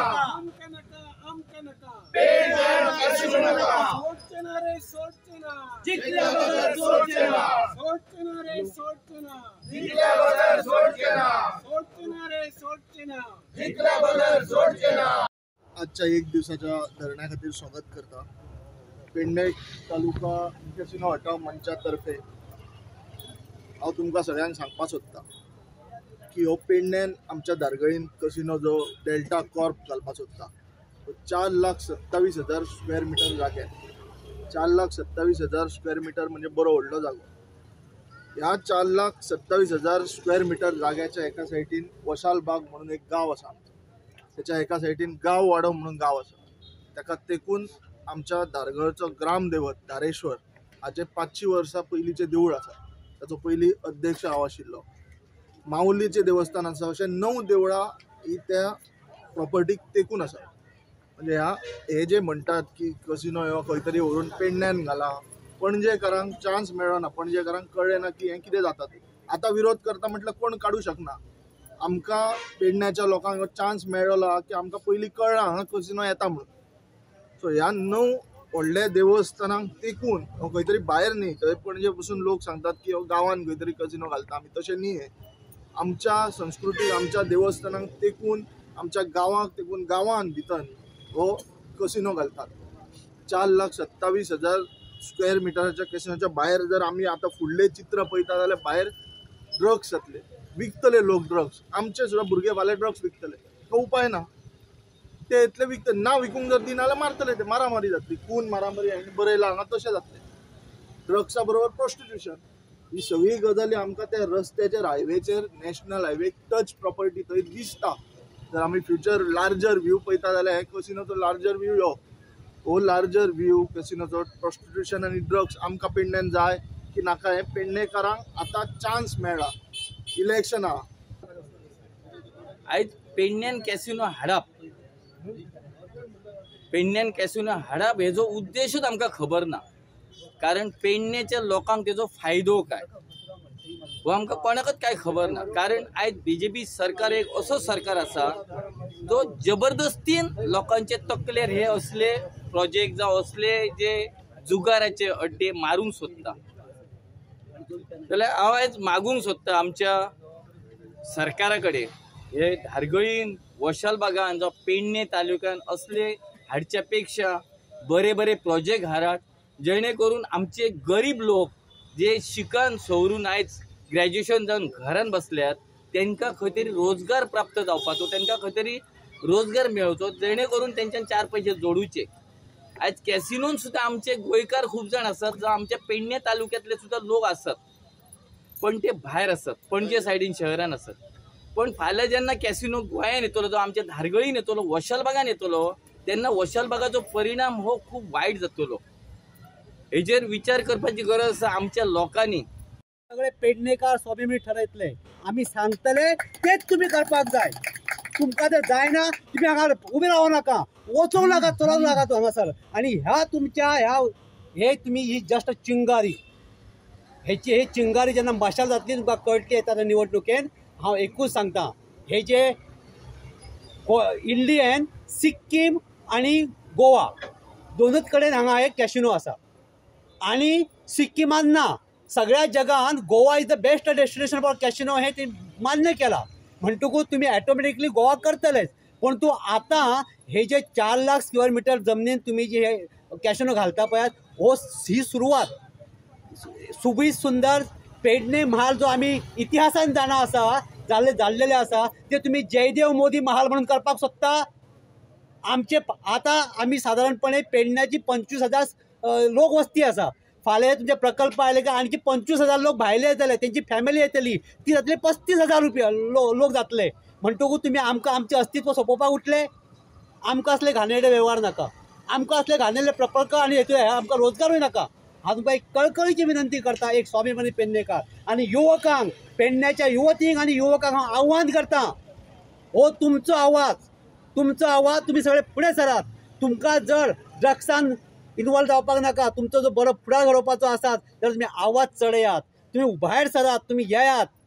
आजच्या एक दिवसाच्या धरणा खातीर स्वागत करता। पेडणे तालुका विकसिनो हटाव मंचा तर्फे हांव तुमकां सगळ्यांक सांगपाक सोदता कि हो पेडणेन आमच्या दारगळीन कसिनो जो डेल्टा कॉर्प घालपाक सोदता 4,27,000 स्क्वेअर मीटर जागे 4,27,000 स्क्वेअर मीटर म्हणजे बरो व्हडलो जागो। ह्या 4,27,000 स्क्वेअर मीटर जाग्याच्या एका सायडीन वशालबाग म्हणून एक गांव आसा, त्याच्या एका सायडीन गांववाडो म्हणून गांव आसा, ताका तेकून आमच्या दारगळचो ग्रामदेवत दारेश्वर हाचे 500 वर्सां पयलींचें देवूळ आसा। ताचो पयलीं अध्यक्ष हांव आशिल्लो। माऊलीचें देवस्थान आसा, अशें 9 देवळां ही त्या प्रॉपर्टीक तेकून आसा। म्हणजे हे जे म्हणटात की कसिनो ह्यो खंय तरी व्हरून पेडण्यान घाला, पणजेकारांक चान्स मेळ्ळो ना, पणजेकारांक कळ्ळें ना की हें कितें जाता तें। आतां विरोध करता म्हटल्यार कोण काडू शकना। आमकां पेडण्याच्या लोकांक चान्स मेळ्ळो की आमकां पयलीं कळ्ळां हांगा कसिनो येता म्हणून। सो ह्या 9 व्हडल्या देवस्थानांक तेकून हो खंय तरी भायर न्ही, थंय पणजे पसून लोक सांगतात की हो गांवान खंय तरी कसिनो घालता आमी, तशें न्ही। हे आमच्या संस्कृतीक आमच्या देवस्थानांक तेकून आमच्या गांवांक तेकून गांवान भितर हो कसिनो घालतात। 4,27,000 स्क्वेअर मिटराच्या कसिनोच्या भायर जर आमी आतां फुडलें चित्र पळयता जाल्यार भायर ड्रग्स जातले, विकतले लोक ड्रग्स। आमचे सुद्दां भुरगे वाले ड्रग्स विकतले, तो उपाय ना। ते इतले विकते ना, विकूंक जर दिना जाल्यार मारतले, ते मारामारी जातली, खून मारामारी हांणी बरयला हांगा तशें जातलें। ड्रग्सा बरोबर प्रोस्टिट्युशन, ही सगळी गजाली आमकां त्या रस्त्याचेर हायवेचेर नॅशनल हायवेक टच प्रॉपर्टी थंय दिसता। जर आमी फ्युचर लार्जर व्ह्यू पळयता जाल्यार हे कसिनोचो लार्जर व्ह्यू ह्यो हो लार्जर व्ह्यू कसिनोचो प्रोस्टिट्युशन आनी ड्रग्स आमकां पेडण्यान जाय की नाका हे पेडणेकारांक आतां चान्स मेळ्ळा। इलेक्शना आयज पेडण्यान कॅसिनो हाडप, पेडण्यान कॅसिनो हाडप हेजो उद्देशूच आमकां खबर ना, कारण पेडणेच्या लोकांक तेजो फायदो काय हो आमकां कोणाकच काय खबर ना। कारण आयज बीजेपी सरकार एक असो सरकार आसा जो जबरदस्तीन लोकांचे तकलेर हे असले प्रोजेक्ट जावं असले जे जुगाराचे अड्डे मारूंक सोदता। जाल्यार हांव आयज मागूंक सोदता आमच्या सरकारा कडेन हे धारगळीन वशालबागान जो पेडणे तालुक्यान असले हाडच्या पेक्षा बरे बरे प्रोजेक्ट हाडात, जेणे करून आमचे गरीब लोक जे शिकन सवरून आयज ग्रॅज्युएशन जावन घरान बसल्यात तांकां खंय तरी रोजगार प्राप्त जावपाचो, तांकां खंय तरी रोजगार मेळचो, जेणे करून तेंच्यान 4 पैसे जोडूचे। आयज कॅसिनोन सुद्दां आमचे गोंयकार खूब जाण आसात जो आमच्या पेडणे तालुक्यांतले सुद्दां लोक आसात, पण ते भायर आसात, पणजे सायडीन शहरान आसात। पण फाल्यां जेन्ना कॅसिनो गोंयांत येतलो, जो आमच्या धारगळीन येतलो, वशालबागान येतलो, तेन्ना वशालबागाचो परिणाम हो खूब वायट जातलो। हेजेर विचार करपाची गरज आसा आमच्या लोकांनी। सगळे पेडणेकार स्वाभिमानी ठरयतले, आमी सांगतले तेच तुमी करपाक जाय। तुमकां जर जायना तुमी हांगा उबे रावं नाका, वचूंक नाका, चलोंक नाका तूं हांगासर। आनी ह्या तुमच्या ह्या हे तुमी ही जस्ट चिंगारी, हेची हे चिंगारी जेन्ना माशाल जातली तुमकां कळटली येता निवडणुकेन। हाँ एकूच सांगता, हे जे इंडियन सिक्किम आणि गोवा दोनच कडेन हांगा एक कॅसिनो आसा आणि सिक्किमान ना, सगळ्या जगान Goa is the best destination for casino हे ते मान्य केला। म्हणटकूच तुम्ही ऑटोमॅटिकली गोवा करतलेच, पण तू आता हे जे 4 लाख स्क्वेअर मीटर जमनीन तुम्ही जे हे कॅसिनो घालता पळयात हो ही सुरवात सुबीर सुंदर पेडणे महाल जो आम्ही इतिहासान जाणा असा जाल्लेले असा ते तुम्ही जयदेव मोदी महाल म्हणून करपाक सोदता। आमचे आता आम्ही साधारणपणे पेडण्याची 25,000 लोक वस्ती असा, फाल्यां तुमचे प्रकल्प आयले का आणखी 25,000 लोक भायले येतले, त्यांची फॅमिली येतली, ती जातली 35,000 रुपया लोक जातले। म्हणटकूच तुम्ही आमकां आमचे अस्तित्व सोपोवपाक उठले। आमकां असले घाणेरडे व्यवहार नाका, आमकां असले घाणेरडे प्रकल्प आणि आमकां रोजगारूय नाका। हांव तुमकां एक कळकळीची विनंती करता एक स्वाभिमानी पेडणेकार आणि युवकांक, पेडण्याच्या युवतींक आणि युवकांक हांव आव्हान करता, हो तुमचो आवाज तुम्ही सगळे फुडें सरात। तुमकां जर ड्रग्सान इन्वॉल्व जावपाक नाका, तुमचो जो बरो फुडार घडोवपाचो आसा जाल्यार तुमी आवाज चडयात, तुमी भायर सरात, तुमी येयात।